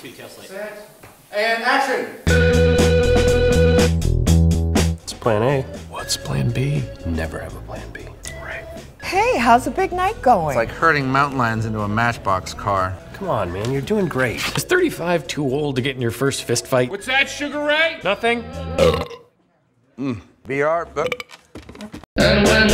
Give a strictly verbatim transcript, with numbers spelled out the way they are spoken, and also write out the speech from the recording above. two tails late. Set, and action! It's plan A. What's plan B? Never have a plan B. Right. Hey, how's the big night going? It's like herding mountain lions into a Matchbox car. Come on, man, you're doing great. Is thirty-five too old to get in your first fist fight? What's that, Sugar Ray? Nothing. Mm. B R. And when